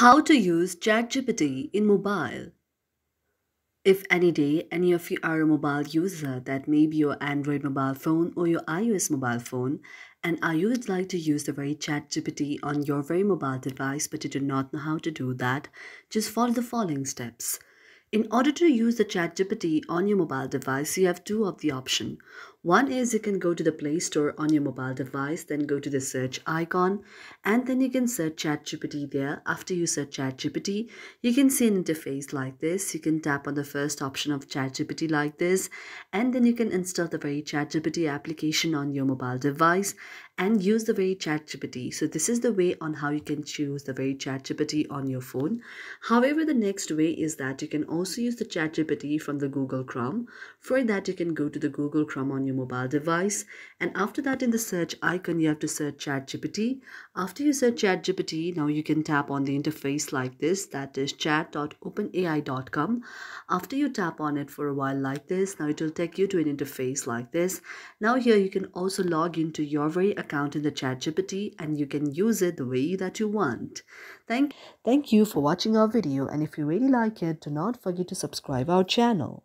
How to use ChatGPT in mobile. If any day any of you are a mobile user, that may be your Android mobile phone or your iOS mobile phone, and you would like to use the very ChatGPT on your very mobile device but you do not know how to do that, just follow the following steps. In order to use the ChatGPT on your mobile device, you have two of the options. One is you can go to the Play Store on your mobile device, then go to the search icon, and then you can search ChatGPT there. After you search ChatGPT, you can see an interface like this. You can tap on the first option of ChatGPT like this, and then you can install the very ChatGPT application on your mobile device and use the very ChatGPT. So this is the way on how you can choose the very ChatGPT on your phone. However, the next way is that you can also use the ChatGPT from the Google Chrome. For that, you can go to the Google Chrome on your mobile device, and after that, in the search icon, you have to search ChatGPT. After you search ChatGPT, now you can tap on the interface like this, that is chat.openai.com. after you tap on it for a while like this, now it will take you to an interface like this. Now here you can also log into your very account in the ChatGPT, and you can use it the way that you want. Thank you for watching our video, and if you really like it, do not forget to subscribe our channel.